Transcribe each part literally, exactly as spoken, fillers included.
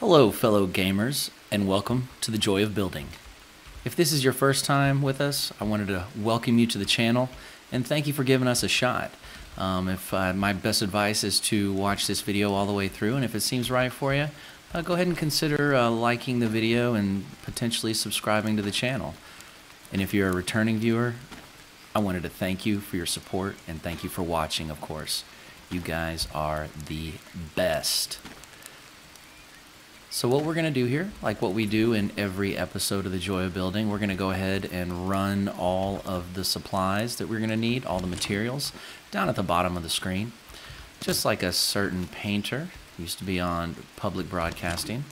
Hello fellow gamers, and welcome to The Joy of Building. If this is your first time with us, I wanted to welcome you to the channel and thank you for giving us a shot. Um, if uh, my best advice is to watch this video all the way through, and if it seems right for you, uh, go ahead and consider uh, liking the video and potentially subscribing to the channel. And if you're a returning viewer, I wanted to thank you for your support and thank you for watching, of course. You guys are the best. So what we're going to do here, like what we do in every episode of The Joy of Building, we're going to go ahead and run all of the supplies that we're going to need, all the materials, down at the bottom of the screen. Just like a certain painter, used to be on public broadcasting.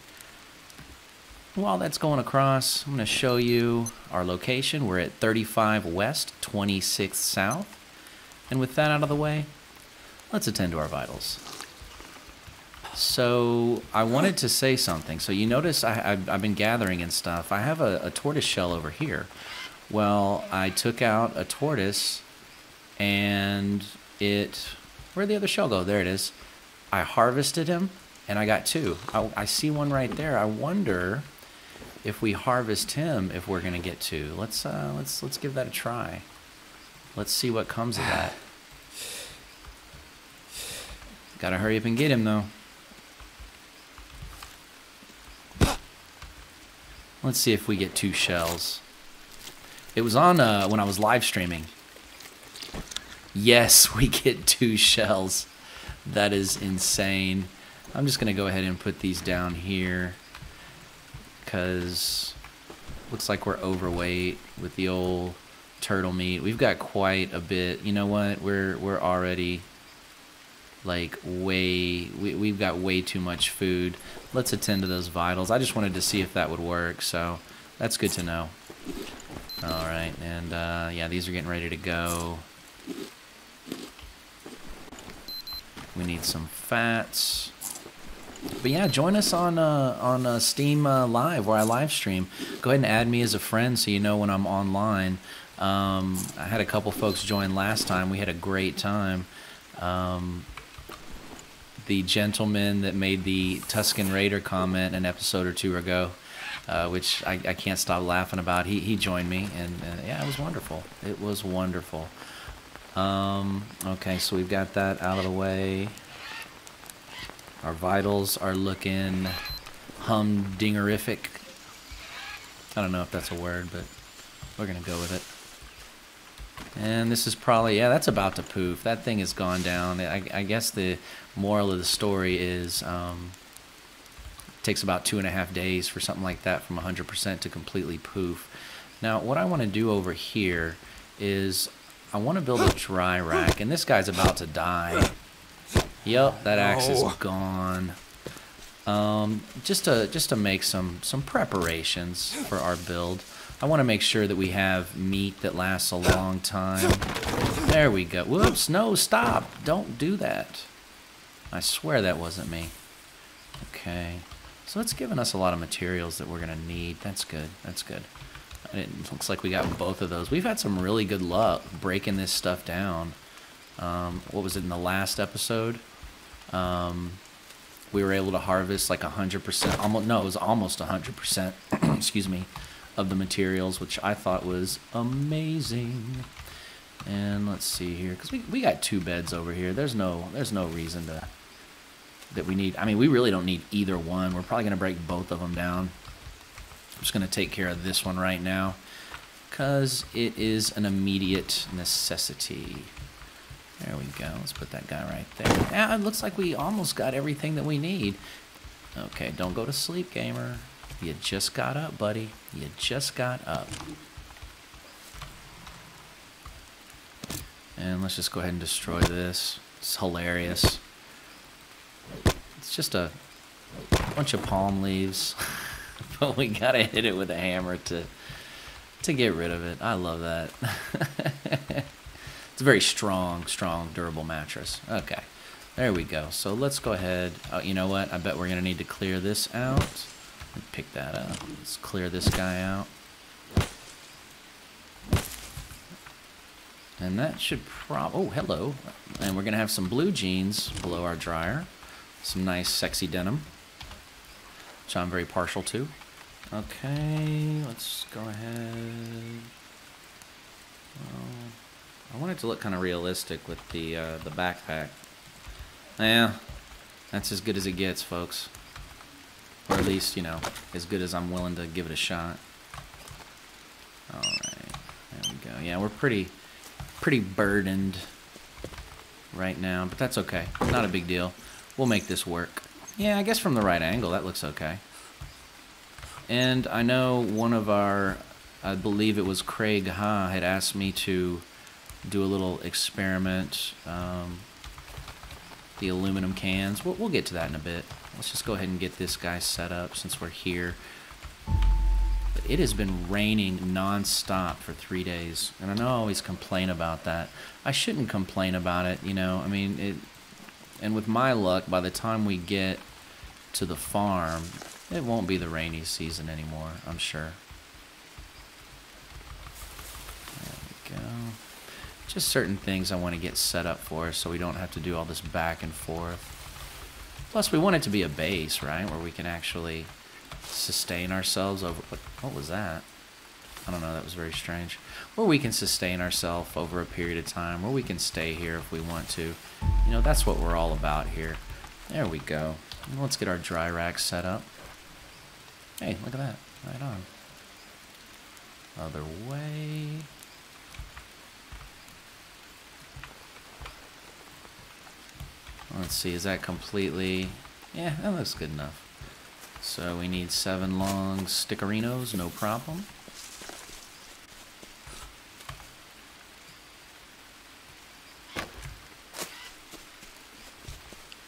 While that's going across, I'm going to show you our location. We're at thirty-five West, twenty-six South. And with that out of the way, let's attend to our vitals. So I wanted to say something. So you notice I, I've, I've been gathering and stuff. I have a, a tortoise shell over here. Well, I took out a tortoise and it... Where'd the other shell go? There it is. I harvested him and I got two. I, I see one right there. I wonder if we harvest him, if we're gonna get two. Let's uh, let's let's give that a try. Let's see what comes of that. Gotta hurry up and get him though. Let's see if we get two shells. It was on uh, when I was live streaming. Yes, we get two shells. That is insane. I'm just gonna go ahead and put these down here because looks like we're overweight with the old turtle meat. We've got quite a bit. You know what? We're we're already like way we, we've got way too much food. Let's attend to those vitals. I just wanted to see if that would work, so that's good to know. All right, and uh, yeah, these are getting ready to go. We need some fats. But yeah, join us on uh, on uh, Steam uh, Live, where I live stream. Go ahead and add me as a friend so you know when I'm online. Um, I had a couple folks join last time. We had a great time. Um, the gentleman that made the Tuscan Raider comment an episode or two ago, uh, which I, I can't stop laughing about, he, he joined me, and, and yeah, it was wonderful. It was wonderful. Um, okay, so we've got that out of the way. Our vitals are looking humdingerific. I don't know if that's a word, but we're going to go with it. And this is probably, yeah, that's about to poof. That thing has gone down. I, I guess the moral of the story is um, it takes about two and a half days for something like that from one hundred percent to completely poof. Now, what I want to do over here is I want to build a dry rack. And this guy's about to die. Yep, that axe is gone. Um, just to just to make some, some preparations for our build. I want to make sure that we have meat that lasts a long time. There we go. Whoops, no, stop. Don't do that. I swear that wasn't me. Okay. So that's given us a lot of materials that we're going to need. That's good. That's good. And it looks like we got both of those. We've had some really good luck breaking this stuff down. Um, what was it in the last episode? Um, we were able to harvest like one hundred percent. Almost, no, it was almost one hundred percent. Excuse me. Of the materials, which I thought was amazing. And let's see here, because we, we got two beds over here. There's no there's no reason to that we need. I mean, we really don't need either one. We're probably gonna break both of them down. I'm just gonna take care of this one right now because it is an immediate necessity. There we go. Let's put that guy right there. Ah, it looks like we almost got everything that we need. Okay, don't go to sleep, gamer. You just got up, buddy. You just got up. And let's just go ahead and destroy this. It's hilarious. It's just a bunch of palm leaves. But we gotta hit it with a hammer to to get rid of it. I love that. It's a very strong, strong, durable mattress. Okay. There we go. So let's go ahead. Oh, you know what? I bet we're gonna need to clear this out. Pick that up. Let's clear this guy out. And that should prob... Oh, hello. And we're going to have some blue jeans below our dryer. Some nice, sexy denim. so I'm very partial to. Okay, let's go ahead. Well, I want it to look kind of realistic with the uh, the backpack. Yeah, that's as good as it gets, folks. Or at least, you know, as good as I'm willing to give it a shot. All right, there we go. Yeah, we're pretty, pretty burdened right now, but that's okay. Not a big deal. We'll make this work. Yeah, I guess from the right angle, that looks okay. And I know one of our, I believe it was Craig Ha, had asked me to do a little experiment. Um, the aluminum cans. We'll, we'll get to that in a bit. Let's just go ahead and get this guy set up since we're here. But it has been raining non-stop for three days. And I know I always complain about that. I shouldn't complain about it, you know. I mean, it... And with my luck, by the time we get to the farm, it won't be the rainy season anymore, I'm sure. There we go. Just certain things I want to get set up for so we don't have to do all this back and forth. Plus, we want it to be a base, right, where we can actually sustain ourselves over... What, what was that? I don't know, that was very strange. Where we can sustain ourselves over a period of time, where we can stay here if we want to. You know, that's what we're all about here. There we go. Let's get our dry rack set up. Hey, look at that. Right on. Other way. Let's see, is that completely... Yeah, that looks good enough. So we need seven long stickerinos, no problem.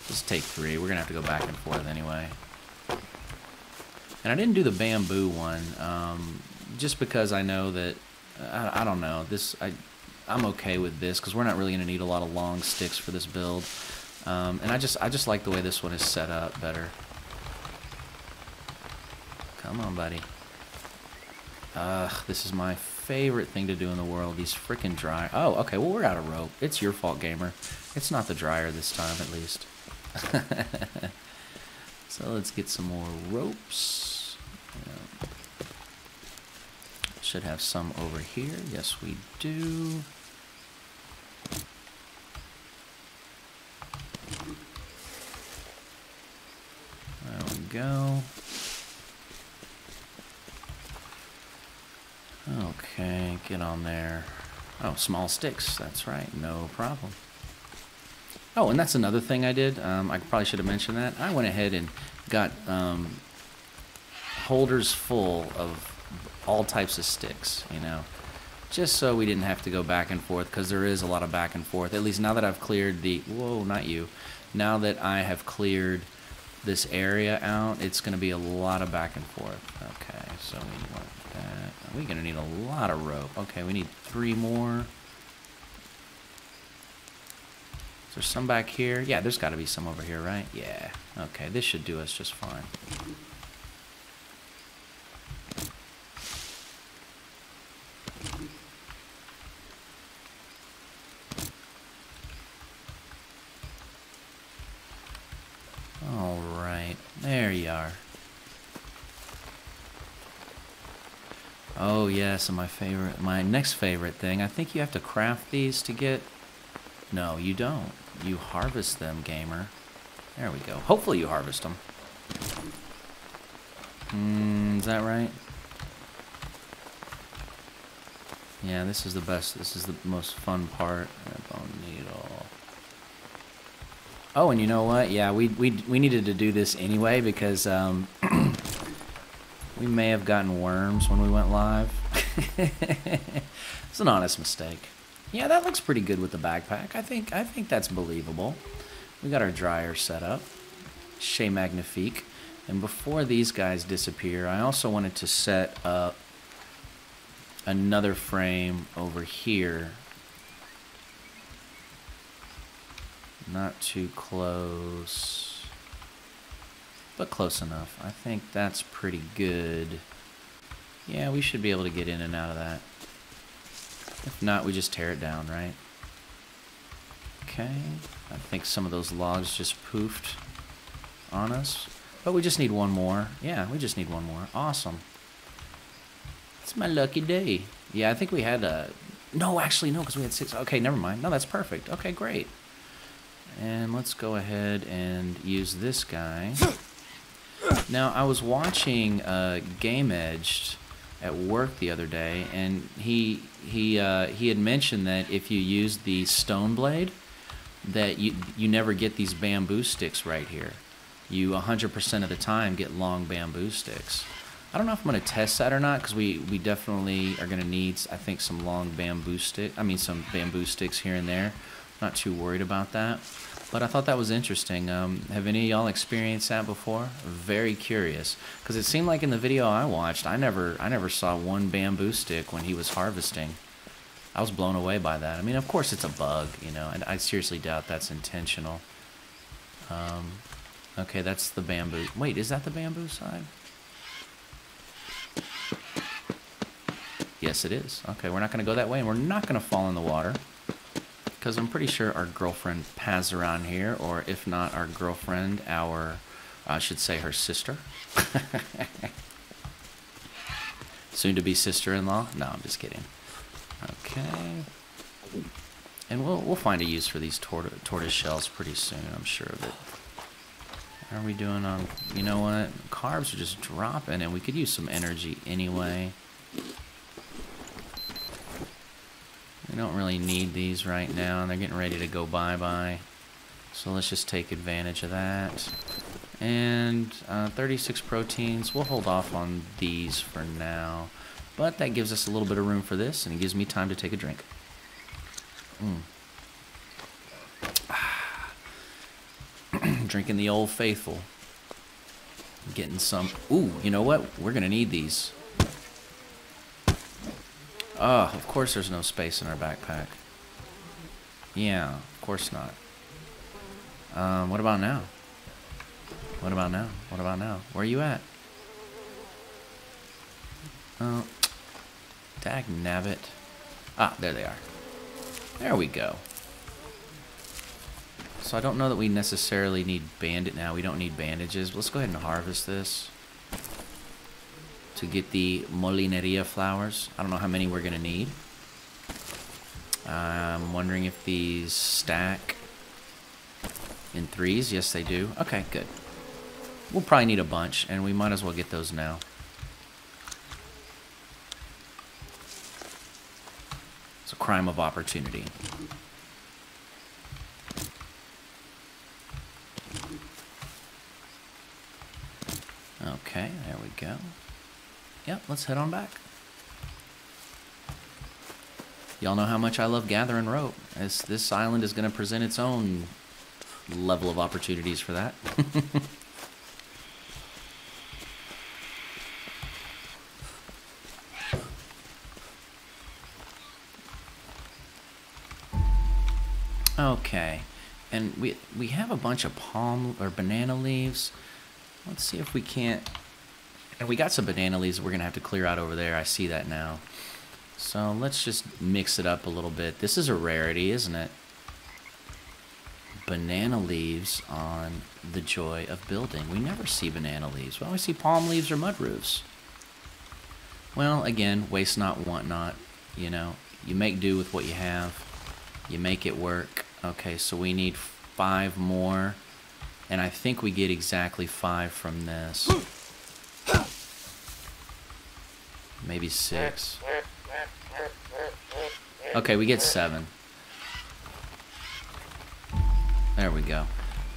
Just take three. We're going to have to go back and forth anyway. And I didn't do the bamboo one, um, just because I know that, I, I don't know, this I, I'm okay with this, because we're not really going to need a lot of long sticks for this build. Um, and I just, I just like the way this one is set up better. Come on, buddy. Ugh, this is my favorite thing to do in the world, these frickin' dry... Oh, okay, well, we're out of rope. It's your fault, gamer. It's not the dryer this time, at least. So let's get some more ropes. Yeah. Should have some over here. Yes, we do. There we go. Okay, get on there. Oh, small sticks. That's right. No problem. Oh, and that's another thing I did. Um, I probably should have mentioned that. I went ahead and got um, holders full of all types of sticks, you know, just so we didn't have to go back and forth, because there is a lot of back and forth. At least now that I've cleared the... Whoa, not you. Now that I have cleared this area out, it's going to be a lot of back and forth. Okay, so we want that. We're going to need a lot of rope. Okay, we need three more. There's some back here. Yeah, there's got to be some over here, right? Yeah. Okay, this should do us just fine. All right. There you are. Oh, yes, and my favorite, my next favorite thing. I think you have to craft these to get... No, you don't. You harvest them, gamer. There we go. Hopefully you harvest them. Mm, is that right? Yeah, this is the best. This is the most fun part. Bone needle. Oh, and you know what? Yeah, we we we needed to do this anyway because um, we may have gotten worms when we went live. It's an honest mistake. Yeah, that looks pretty good with the backpack. I think I think that's believable. We got our dryer set up. Chez Magnifique. And before these guys disappear, I also wanted to set up another frame over here. Not too close, but close enough. I think that's pretty good. Yeah, we should be able to get in and out of that. If not, we just tear it down, right? Okay. I think some of those logs just poofed on us. But we just need one more. Yeah, we just need one more. Awesome. It's my lucky day. Yeah, I think we had a... No, actually, no, because we had six. Okay, never mind. No, that's perfect. Okay, great. And let's go ahead and use this guy. Now, I was watching uh, GameEdge at work the other day, and he he uh, he had mentioned that if you use the stone blade, that you you never get these bamboo sticks right here. You one hundred percent of the time get long bamboo sticks. I don't know if I'm going to test that or not, because we, we definitely are going to need, I think, some long bamboo stick. I mean, some bamboo sticks here and there. Not too worried about that. But I thought that was interesting. Um, have any of y'all experienced that before? Very curious, because it seemed like in the video I watched, I never, I never saw one bamboo stick when he was harvesting. I was blown away by that. I mean, of course it's a bug, you know, and I seriously doubt that's intentional. Um, okay, that's the bamboo. Wait, is that the bamboo side? Yes, it is. Okay, we're not going to go that way, and we're not going to fall in the water. Because I'm pretty sure our girlfriend Paz around here, or if not our girlfriend, our, I should say her sister. Soon to be sister-in-law? No, I'm just kidding. Okay. And we'll, we'll find a use for these tor tortoise shells pretty soon, I'm sure of it. How are we doing on, you know what, carbs are just dropping, and we could use some energy anyway. We don't really need these right now, and they're getting ready to go bye-bye. So let's just take advantage of that. And uh, thirty-six proteins, we'll hold off on these for now. But that gives us a little bit of room for this, and it gives me time to take a drink. Mm. Ah. Drinking the Old Faithful. Getting some... Ooh, you know what? We're going to need these. Oh, of course there's no space in our backpack. Yeah, of course not. Um, what about now? What about now? What about now? Where are you at? Oh, dag nabbit. Ah, there they are. There we go. So I don't know that we necessarily need bandit now. We don't need bandages. Let's go ahead and harvest this. To get the Molineria flowers. I don't know how many we're going to need. Uh, I'm wondering if these stack in threes. Yes, they do. Okay, good. We'll probably need a bunch, and we might as well get those now. It's a crime of opportunity. Okay, there we go. Yep, let's head on back. Y'all know how much I love gathering rope. As this island is going to present its own level of opportunities for that. Okay, and we we have a bunch of palm or banana leaves. Let's see if we can't. And we got some banana leaves that we're going to have to clear out over there. I see that now. So let's just mix it up a little bit. This is a rarity, isn't it? Banana leaves on The Joy of Building. We never see banana leaves. We always see palm leaves or mud roofs. Well, again, waste not, want not. You know, you make do with what you have. You make it work. Okay, so we need five more. And I think we get exactly five from this. Maybe six. Okay, we get seven. There we go.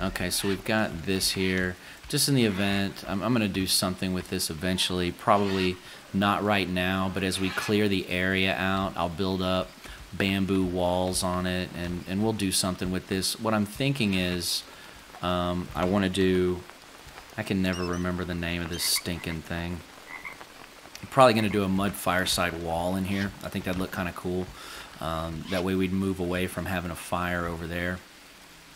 Okay, so we've got this here. Just in the event, I'm, I'm going to do something with this eventually. Probably not right now, but as we clear the area out, I'll build up bamboo walls on it, and, and we'll do something with this. What I'm thinking is um, I want to do... I can never remember the name of this stinking thing. I'm probably going to do a mud fireside wall in here. I think that'd look kind of cool. Um, that way we'd move away from having a fire over there.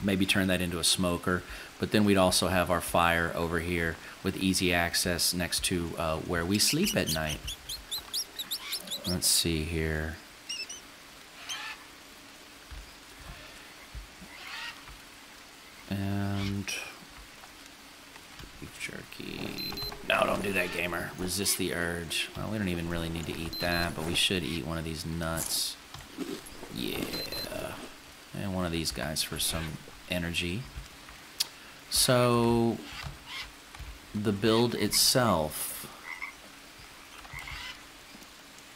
Maybe turn that into a smoker. But then we'd also have our fire over here with easy access next to uh, where we sleep at night. Let's see here. And beef jerky. No, don't do that, gamer. Resist the urge. Well, we don't even really need to eat that, but we should eat one of these nuts. Yeah. And one of these guys for some energy. So, the build itself.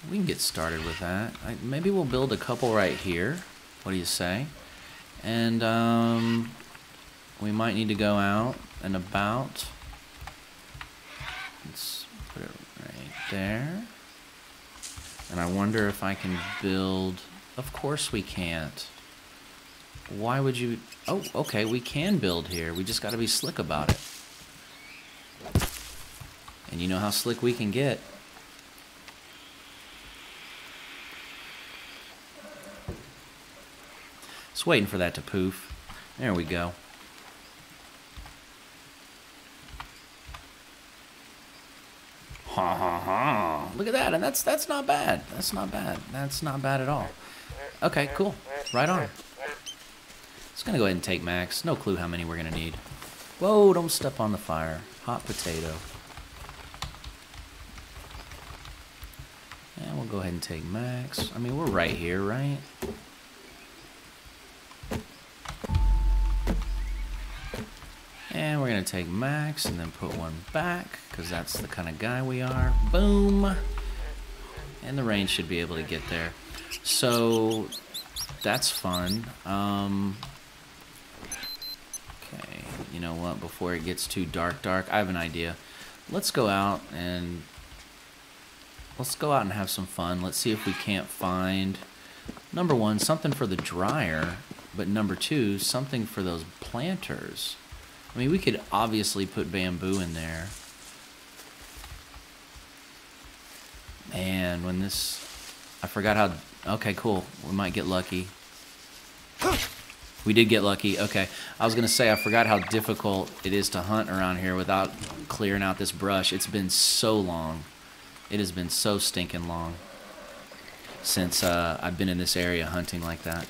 We can get started with that. I, maybe we'll build a couple right here. What do you say? And um, we might need to go out and about. Let's put it right there. And I wonder if I can build. Of course we can't. Why would you? Oh, okay, we can build here. We just got to be slick about it. And you know how slick we can get. Just waiting for that to poof. There we go. Ha ha ha. Look at that, and that's that's not bad. That's not bad. That's not bad at all. Okay, cool. Right on. Just gonna go ahead and take max. No clue how many we're gonna need. Whoa, don't step on the fire. Hot potato. And we'll go ahead and take max. I mean, we're right here, right? And we're going to take max and then put one back, because that's the kind of guy we are. Boom! And the range should be able to get there. So, that's fun. Um, okay, you know what? Before it gets too dark dark, I have an idea. Let's go out and... Let's go out and have some fun. Let's see if we can't find, number one, something for the dryer, but number two, something for those planters. I mean, we could obviously put bamboo in there. Man, when this... I forgot how... Okay, cool. We might get lucky. We did get lucky. Okay. I was going to say, I forgot how difficult it is to hunt around here without clearing out this brush. It's been so long. It has been so stinking long since uh, I've been in this area hunting like that.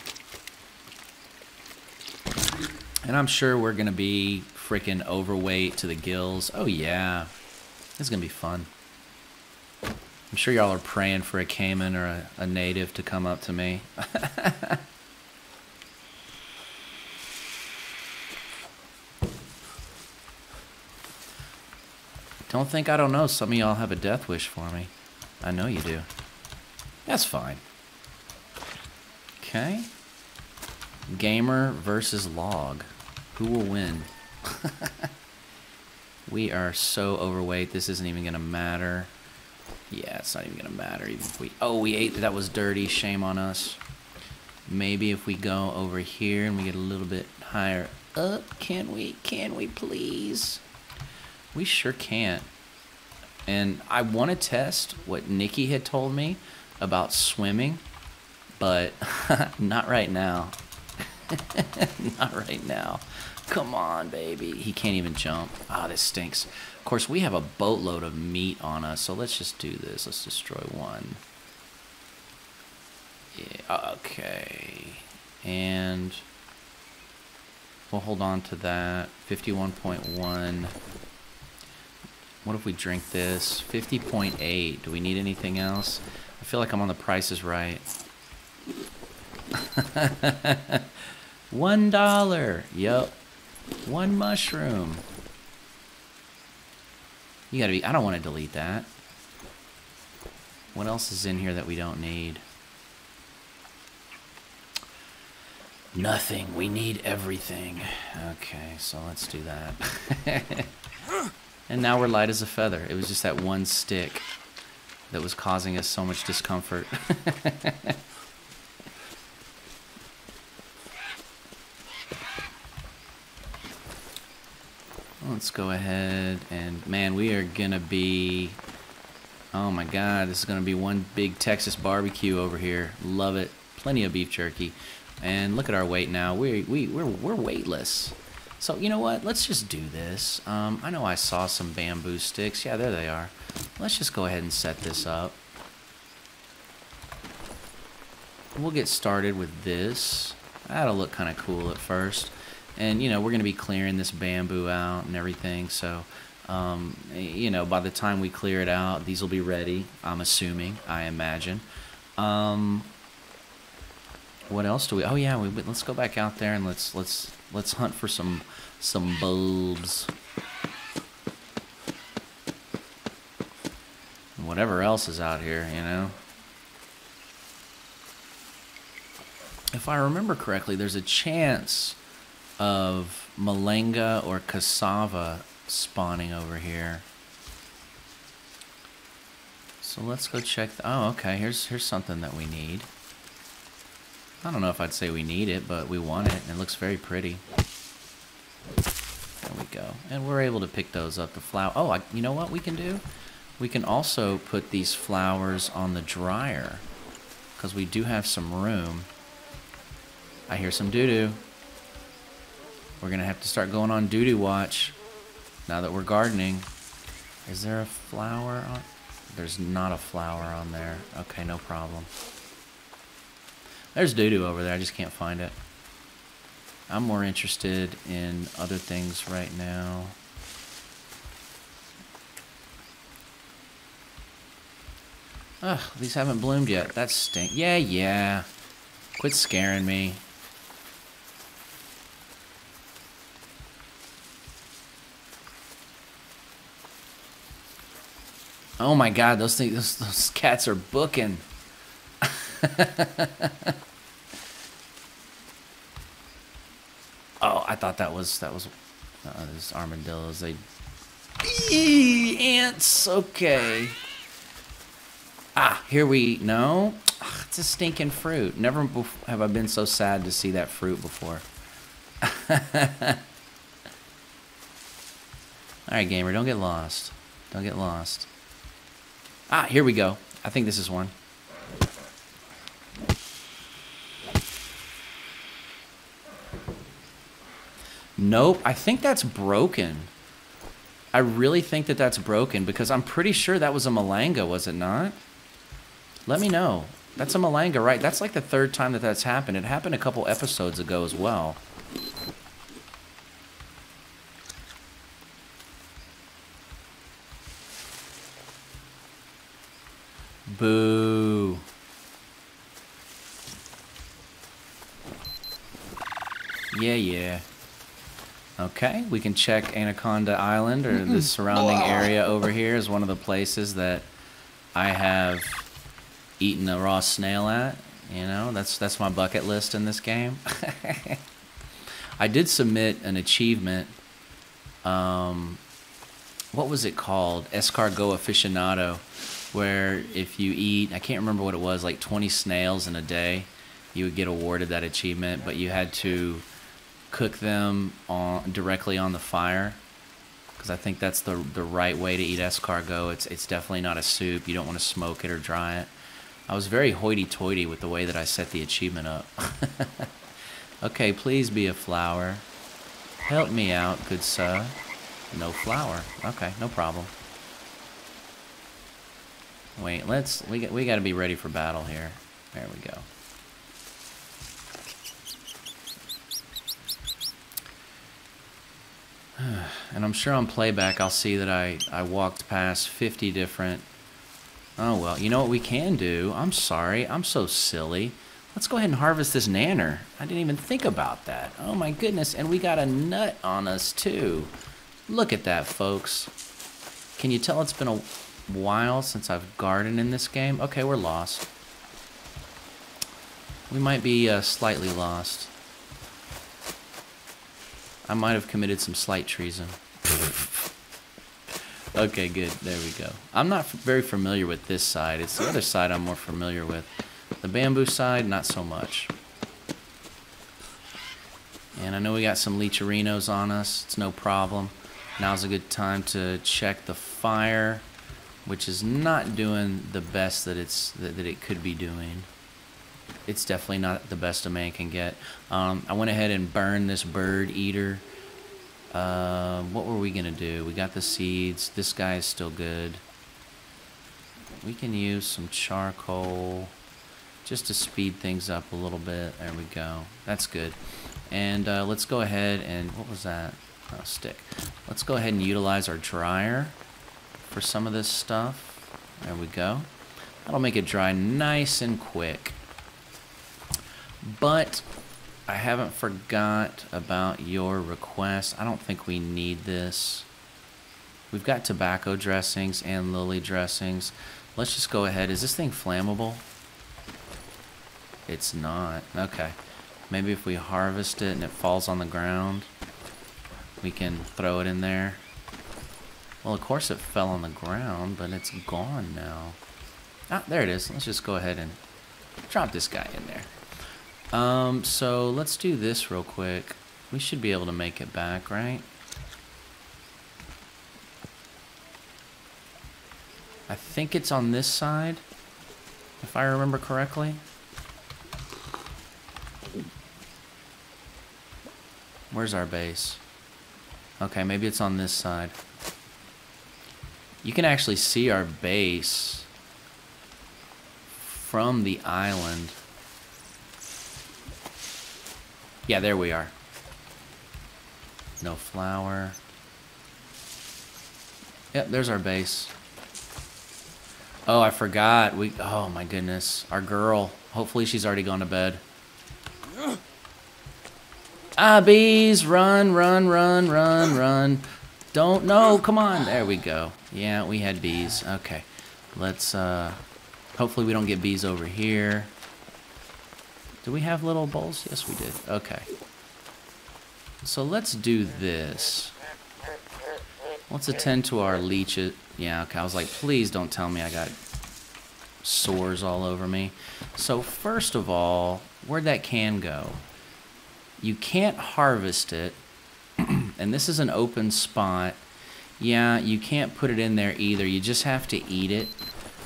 And I'm sure we're gonna be freaking overweight to the gills. Oh yeah, it's gonna be fun. I'm sure y'all are praying for a caiman or a, a native to come up to me. Don't think I don't know. Some of y'all have a death wish for me. I know you do. That's fine. Okay. Gamer versus log. Who will win? We are so overweight, this isn't even gonna matter. Yeah, it's not even gonna matter. Even if we, oh, we ate, that was dirty, shame on us. Maybe if we go over here and we get a little bit higher up, can we, can we please? We sure can't. And I wanna test what Nikki had told me about swimming, but not right now. Not right now. Come on, baby. He can't even jump. Ah, this stinks. Of course, we have a boatload of meat on us, so let's just do this. Let's destroy one. Yeah, okay. And we'll hold on to that. fifty-one point one. What if we drink this? fifty point eight. Do we need anything else? I feel like I'm on the Price is Right. One dollar. Yep. One mushroom. You gotta be... I don't want to delete that. What else is in here that we don't need? Nothing. We need everything. Okay, so let's do that. And now we're light as a feather. It was just that one stick that was causing us so much discomfort. Let's go ahead and, man, we are gonna be, oh my god, this is gonna be one big Texas barbecue over here. Love it. Plenty of beef jerky. And look at our weight now. We, we, we're, we're weightless. So, you know what? Let's just do this. Um, I know I saw some bamboo sticks. Yeah, there they are. Let's just go ahead and set this up. We'll get started with this. That'll look kind of cool at first. And, you know, we're going to be clearing this bamboo out and everything, so Um, you know, by the time we clear it out, these will be ready, I'm assuming, I imagine. Um, what else do we... Oh, yeah, we, let's go back out there and let's let's let's hunt for some some bulbs. Whatever else is out here, you know. If I remember correctly, there's a chance of molenga or cassava spawning over here. So let's go check. The, oh, okay. Here's here's something that we need. I don't know if I'd say we need it, but we want it, and it looks very pretty. There we go. And we're able to pick those up. The flower. Oh, I, you know what we can do? We can also put these flowers on the dryer, because we do have some room. I hear some doo-doo. We're gonna have to start going on doo-doo watch now that we're gardening. Is there a flower on? There's not a flower on there. Okay, no problem. There's doo-doo over there. I just can't find it. I'm more interested in other things right now. Ugh, these haven't bloomed yet. That stink. Yeah, yeah. Quit scaring me. Oh my god, those things, those, those cats are booking. Oh, I thought that was that was uh, those armadillos. They eee, ants. Okay. Ah, here we no. Ugh, it's a stinking fruit. Never before have I been so sad to see that fruit before. All right, gamer, don't get lost. Don't get lost. Ah, here we go. I think this is one. Nope, I think that's broken. I really think that that's broken because I'm pretty sure that was a molenga, was it not? Let me know. That's a molenga, right? That's like the third time that that's happened. It happened a couple episodes ago as well. Boo. Yeah, yeah. Okay, we can check Anaconda Island or the surrounding area over here is one of the places that I have eaten a raw snail at. You know, that's that's my bucket list in this game. I did submit an achievement. Um, what was it called? Escargot aficionado. Where if you eat, I can't remember what it was, like twenty snails in a day, you would get awarded that achievement, but you had to cook them on, directly on the fire, because I think that's the the right way to eat escargot. It's, it's definitely not a soup. You don't want to smoke it or dry it. I was very hoity-toity with the way that I set the achievement up. Okay, please be a flower. Help me out, good sir. No flower. Okay, no problem. Wait, let's, we, we gotta be ready for battle here. There we go. And I'm sure on playback I'll see that I, I walked past fifty different... Oh well, you know what we can do? I'm sorry, I'm so silly. Let's go ahead and harvest this nanner. I didn't even think about that. Oh my goodness, and we got a nut on us too. Look at that, folks. Can you tell it's been a... while since I've gardened in this game? Okay, we're lost. We might be uh, slightly lost. I might have committed some slight treason. Okay, good. There we go. I'm not very familiar with this side. It's the other side I'm more familiar with. The bamboo side, not so much. And I know we got some leecherinos on us. It's no problem. Now's a good time to check the fire, which is not doing the best that it's that, that it could be doing. It's definitely not the best a man can get. Um, I went ahead and burned this bird eater. Uh, what were we gonna do? We got the seeds. This guy is still good. We can use some charcoal just to speed things up a little bit. There we go. That's good. And uh, let's go ahead and what was that? Oh, stick. Let's go ahead and utilize our dryer for some of this stuff. There we go. That'll make it dry nice and quick. But I haven't forgot about your request. I don't think we need this. We've got tobacco dressings and lily dressings. Let's just go ahead. Is this thing flammable? It's not. Okay. Maybe if we harvest it and it falls on the ground, we can throw it in there. Well, of course it fell on the ground, but it's gone now. Ah, there it is. Let's just go ahead and drop this guy in there. Um, so let's do this real quick. We should be able to make it back, right? I think it's on this side, if I remember correctly. Where's our base? Okay, maybe it's on this side. You can actually see our base from the island. Yeah, there we are. No flower. Yep, there's our base. Oh, I forgot. We. Oh, my goodness. Our girl. Hopefully she's already gone to bed. Ah, bees! Run, run, run, run, run. Don't know. Come on. There we go. Yeah, we had bees. Okay. Let's, uh... hopefully we don't get bees over here. Do we have little bowls? Yes, we did. Okay. So let's do this. Let's attend to our leeches. Yeah, okay, I was like, please don't tell me I got sores all over me. So first of all, where'd that can go? You can't harvest it, and this is an open spot. Yeah, you can't put it in there either. You just have to eat it,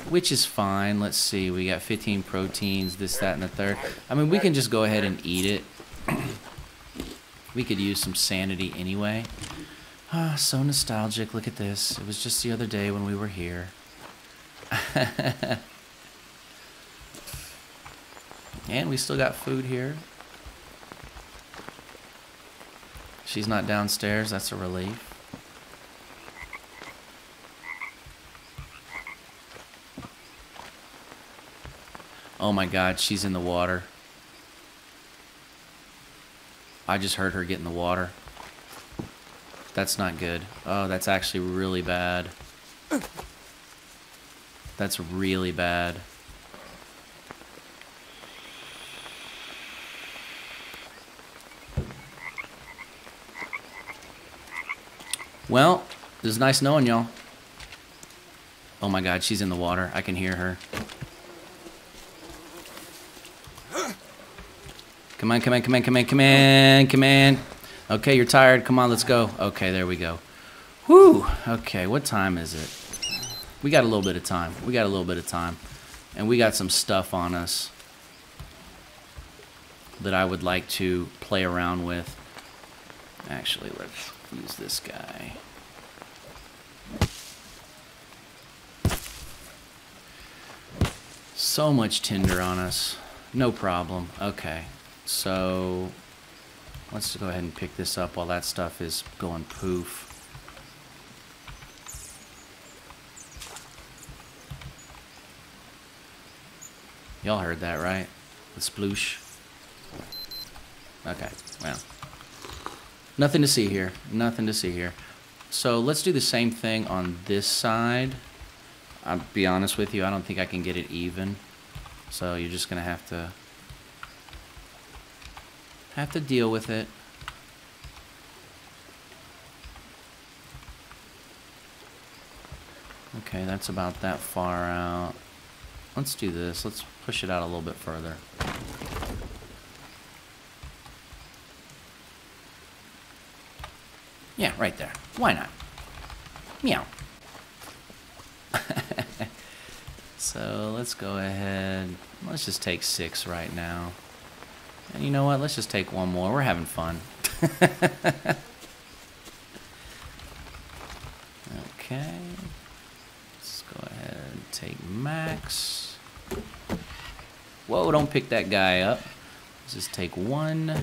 which is fine. Let's see, we got fifteen proteins, this, that, and the third. I mean, we can just go ahead and eat it. We could use some sanity anyway. Ah, oh, so nostalgic. Look at this. It was just the other day when we were here. And we still got food here. She's not downstairs. That's a relief. Oh my God, she's in the water. I just heard her get in the water. That's not good. Oh, that's actually really bad. That's really bad. Well, it was nice knowing y'all. Oh my God, she's in the water. I can hear her. Come on, come on, come on, come on, come on, come on. Okay, you're tired. Come on, let's go. Okay, there we go. Whew. Okay, what time is it? We got a little bit of time. We got a little bit of time. And we got some stuff on us that I would like to play around with. Actually, let's use this guy. So much tinder on us. No problem. Okay, so... let's go ahead and pick this up while that stuff is going poof. Y'all heard that, right? The sploosh. Okay, well. Nothing to see here. Nothing to see here. So let's do the same thing on this side. I'll be honest with you, I don't think I can get it even. So you're just going to have to... have to deal with it. Okay, that's about that far out. Let's do this. Let's push it out a little bit further. Yeah, right there. Why not? Meow. So let's go ahead. Let's just take six right now. And you know what? Let's just take one more. We're having fun. Okay. Let's go ahead and take Max. Whoa, don't pick that guy up. Let's just take one.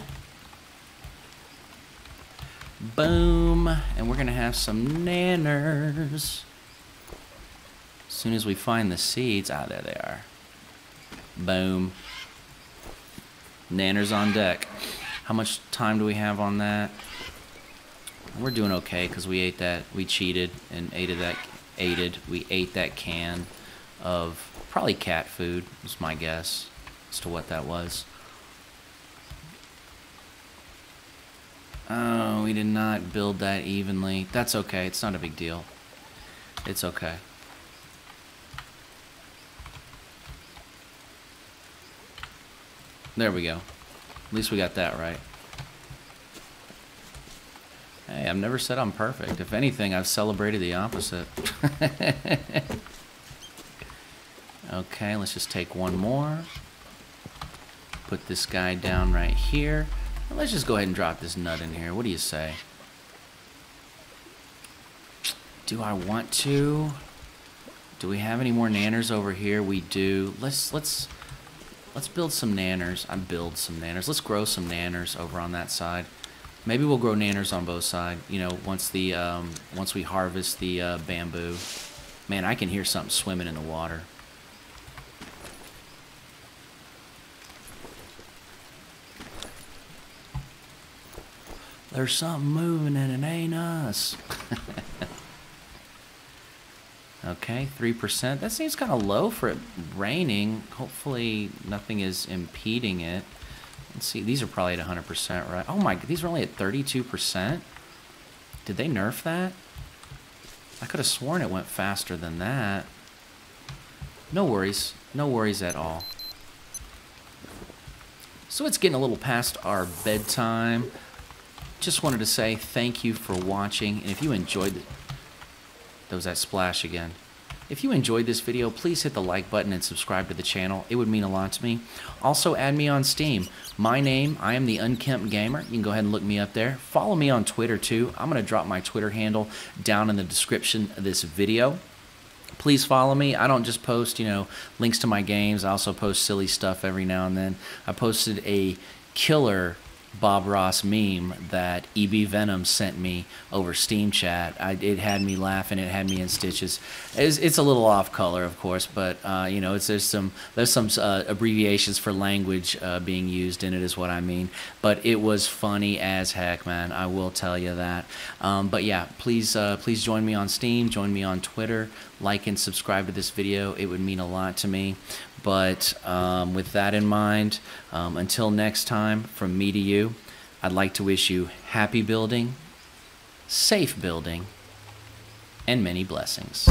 Boom. And we're going to have some nanners. As soon as we find the seeds. Ah, there they are. Boom. Nanners on deck. How much time do we have on that? We're doing okay because we ate that. We cheated and ate that. Aided. We ate that can of probably cat food. Is my guess as to what that was. Oh, we did not build that evenly. That's okay. It's not a big deal. It's okay. There we go. At least we got that right. Hey, I've never said I'm perfect. If anything, I've celebrated the opposite. Okay, let's just take one more. Put this guy down right here. Let's just go ahead and drop this nut in here. What do you say? Do I want to? Do we have any more nanners over here? We do. Let's let's let's build some nanners. I build some nanners. Let's grow some nanners over on that side. Maybe we'll grow nanners on both sides. You know, once the um, once we harvest the uh, bamboo. Man, I can hear something swimming in the water. There's something moving and it ain't us. Okay, three percent. That seems kind of low for it raining. Hopefully nothing is impeding it. Let's see, these are probably at one hundred percent, right? Oh my, these are only at thirty-two percent? Did they nerf that? I could have sworn it went faster than that. No worries. No worries at all. So it's getting a little past our bedtime. Just wanted to say thank you for watching, and if you enjoyed the, there was that splash again. If you enjoyed this video, please hit the like button and subscribe to the channel. It would mean a lot to me. Also, add me on Steam. My name, I am the Unkempt Gamer. You can go ahead and look me up there. Follow me on Twitter too. I'm going to drop my Twitter handle down in the description of this video. Please follow me. I don't just post, you know, links to my games. I also post silly stuff every now and then. I posted a killer Bob Ross meme that E B Venom sent me over Steam chat. I, it had me laughing. It had me in stitches. It's, it's a little off color, of course, but uh, you know, it's, there's some there's some uh, abbreviations for language uh, being used in it, is what I mean. But it was funny as heck, man. I will tell you that. Um, but yeah, please uh, please join me on Steam. Join me on Twitter. Like and subscribe to this video. It would mean a lot to me. But um, with that in mind, um, until next time, from me to you, I'd like to wish you happy building, safe building, and many blessings.